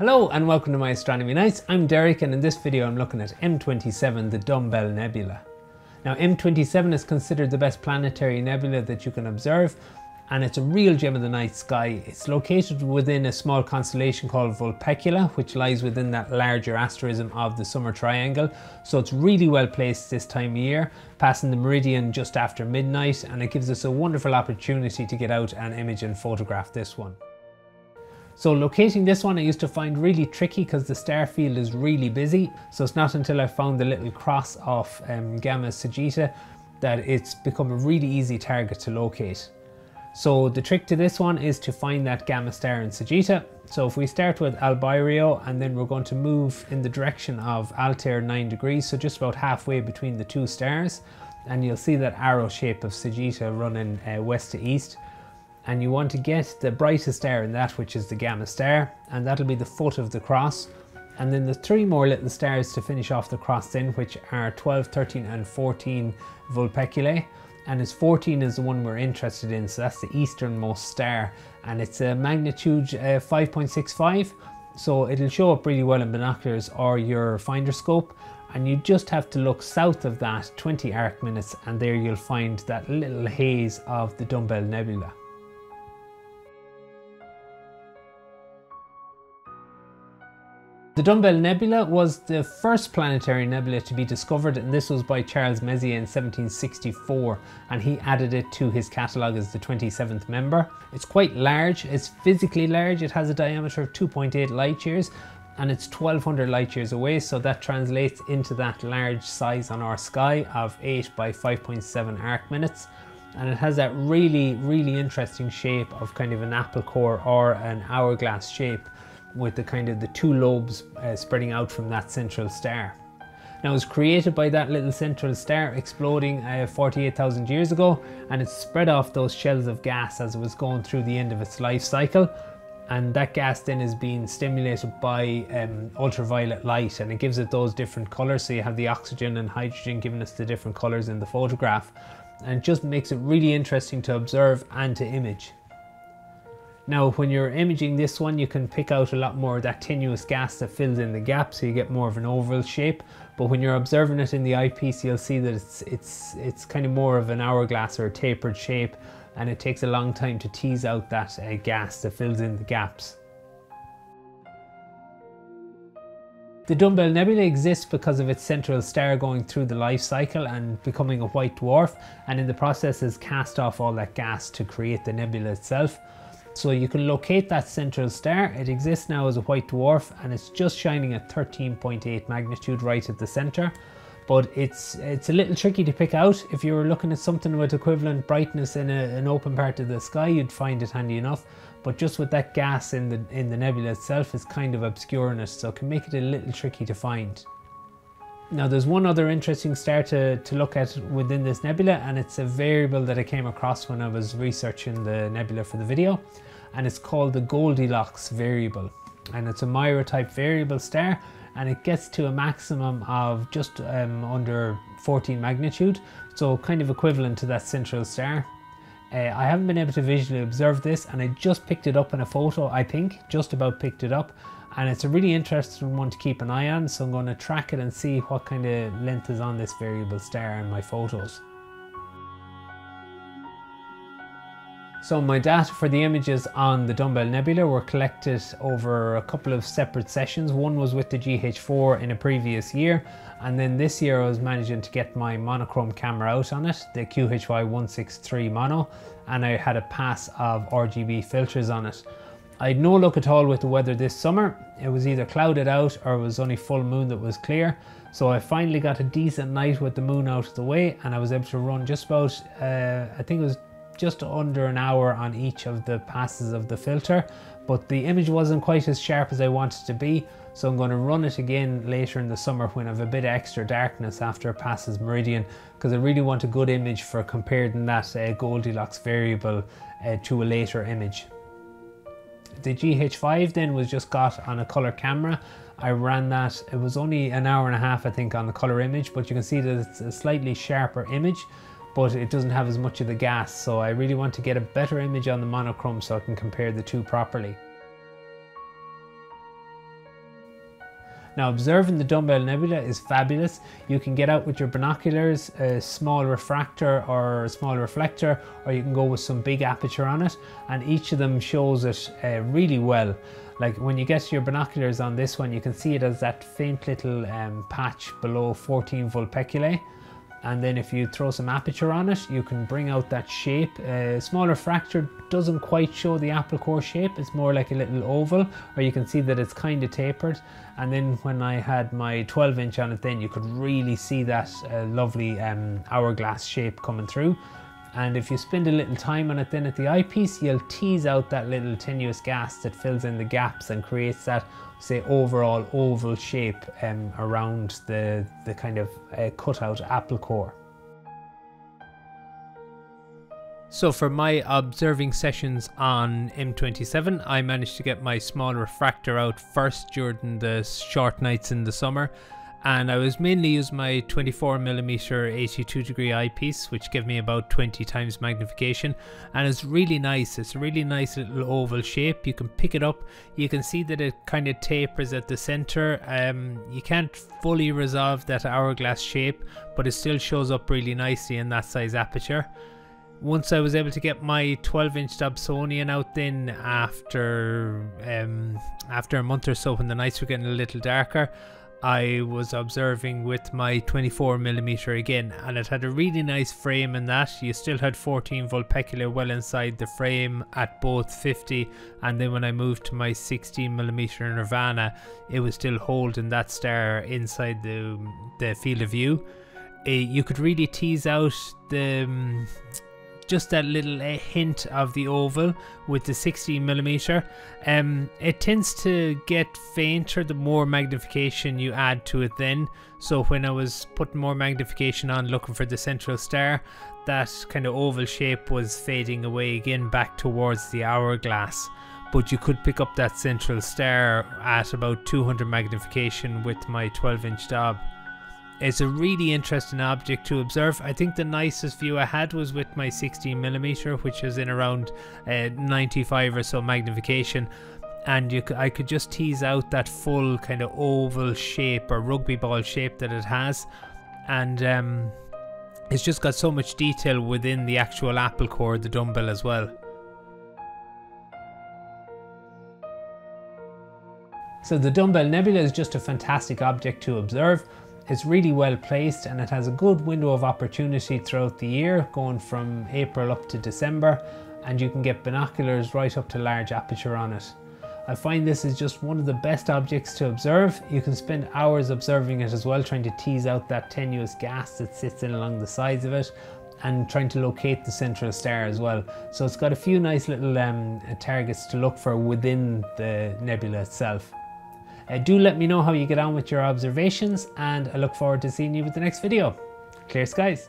Hello and welcome to my Astronomy Nights. I'm Derek, and in this video I'm looking at M27, the Dumbbell Nebula. Now M27 is considered the best planetary nebula that you can observe, and it's a real gem of the night sky. It's located within a small constellation called Vulpecula, which lies within that larger asterism of the Summer Triangle. So it's really well placed this time of year, passing the meridian just after midnight, and it gives us a wonderful opportunity to get out and image and photograph this one. So locating this one I used to find really tricky because the star field is really busy. So it's not until I found the little cross off Gamma Sagitta that it's become a really easy target to locate. So the trick to this one is to find that gamma star in Sagitta. So if we start with Albireo, and then we're going to move in the direction of Altair 9 degrees, so just about halfway between the two stars, and you'll see that arrow shape of Sagitta running west to east, and you want to get the brightest star in that, which is the gamma star, and that'll be the foot of the cross. And then the three more little stars to finish off the cross in, which are 12, 13 and 14 Vulpeculae. And it's 14 is the one we're interested in, so that's the easternmost star, and it's a magnitude 5.65, so it'll show up really well in binoculars or your finder scope. And you just have to look south of that 20 arc minutes, and there you'll find that little haze of the Dumbbell Nebula. The Dumbbell Nebula was the first planetary nebula to be discovered, and this was by Charles Messier in 1764, and he added it to his catalogue as the 27th member. It's quite large, it's physically large, it has a diameter of 2.8 light years and it's 1200 light years away, so that translates into that large size on our sky of 8 by 5.7 arc minutes. And it has that really interesting shape of kind of an apple core or an hourglass shape, with the kind of the two lobes spreading out from that central star. Now it was created by that little central star exploding 48,000 years ago, and it spread off those shells of gas as it was going through the end of its life cycle, and that gas then is being stimulated by ultraviolet light, and it gives it those different colours. So you have the oxygen and hydrogen giving us the different colours in the photograph, and it just makes it really interesting to observe and to image. Now when you're imaging this one, you can pick out a lot more of that tenuous gas that fills in the gap, so you get more of an oval shape. But when you're observing it in the eyepiece, you'll see that it's kind of more of an hourglass or a tapered shape, and it takes a long time to tease out that gas that fills in the gaps. The Dumbbell Nebula exists because of its central star going through the life cycle and becoming a white dwarf, and in the process has cast off all that gas to create the nebula itself. So you can locate that central star. It exists now as a white dwarf, and it's just shining at 13.8 magnitude right at the center. But it's a little tricky to pick out. If you were looking at something with equivalent brightness in an open part of the sky, you'd find it handy enough. But just with that gas in the nebula itself, it's kind of obscuring it, so it can make it a little tricky to find. Now there's one other interesting star to look at within this nebula, and it's a variable that I came across when I was researching the nebula for the video, and it's called the Goldilocks variable, and it's a Mira type variable star, and it gets to a maximum of just under 14 magnitude, so kind of equivalent to that central star. I haven't been able to visually observe this, and I just picked it up in a photo, I think, just about picked it up. And it's a really interesting one to keep an eye on, so I'm going to track it and see what kind of length is on this variable star in my photos. So my data for the images on the Dumbbell Nebula were collected over a couple of separate sessions. One was with the GH4 in a previous year, and then this year I was managing to get my monochrome camera out on it, the QHY163 Mono, and I had a pass of RGB filters on it. I had no luck at all with the weather this summer. It was either clouded out or it was only full moon that was clear. So I finally got a decent night with the moon out of the way, and I was able to run just about, I think it was just under an hour on each of the passes of the filter. But the image wasn't quite as sharp as I wanted it to be. So I'm going to run it again later in the summer when I have a bit of extra darkness after it passes meridian, because I really want a good image for comparing that Goldilocks variable to a later image. The GH5 then was just got on a color camera. I ran that, it was only an hour and a half I think on the color image, but you can see that it's a slightly sharper image, but it doesn't have as much of the gas, so I really want to get a better image on the monochrome so I can compare the two properly. Now, observing the Dumbbell Nebula is fabulous. You can get out with your binoculars, a small refractor or a small reflector, or you can go with some big aperture on it, and each of them shows it really well. Like when you get your binoculars on this one, you can see it as that faint little patch below 14 Vulpeculae. And then if you throw some aperture on it, you can bring out that shape. A small refractor doesn't quite show the apple core shape, it's more like a little oval, or you can see that it's kind of tapered. And then when I had my 12 inch on it, then you could really see that lovely hourglass shape coming through. And if you spend a little time on it then at the eyepiece, you'll tease out that little tenuous gas that fills in the gaps and creates that, say, overall oval shape around the kind of cutout apple core. So for my observing sessions on M27, I managed to get my small refractor out first during the short nights in the summer. And I was mainly using my 24mm 82 degree eyepiece, which gave me about 20 times magnification, and it's really nice. It's a really nice little oval shape. You can pick it up, you can see that it kind of tapers at the center. You can't fully resolve that hourglass shape, but it still shows up really nicely in that size aperture. Once I was able to get my 12-inch Dobsonian out then after a month or so, when the nights were getting a little darker, I was observing with my 24mm again, and it had a really nice frame in that. You still had 14 Vulpecula well inside the frame at both 50, and then when I moved to my 16mm Nirvana, it was still holding that star inside the field of view. You could really tease out the just that little hint of the oval with the 16mm. It tends to get fainter the more magnification you add to it then. So when I was putting more magnification on looking for the central star, that kind of oval shape was fading away again back towards the hourglass. But you could pick up that central star at about 200 magnification with my 12-inch Dob. It's a really interesting object to observe. I think the nicest view I had was with my 16mm, which is in around 95 or so magnification, and I could just tease out that full kind of oval shape or rugby ball shape that it has, and it's just got so much detail within the actual apple core of the dumbbell as well. So the Dumbbell Nebula is just a fantastic object to observe. It's really well placed, and it has a good window of opportunity throughout the year, going from April up to December, and you can get binoculars right up to large aperture on it. I find this is just one of the best objects to observe. You can spend hours observing it as well, trying to tease out that tenuous gas that sits in along the sides of it, and trying to locate the central star as well. So it's got a few nice little targets to look for within the nebula itself. Do let me know how you get on with your observations, and I look forward to seeing you with the next video. Clear skies.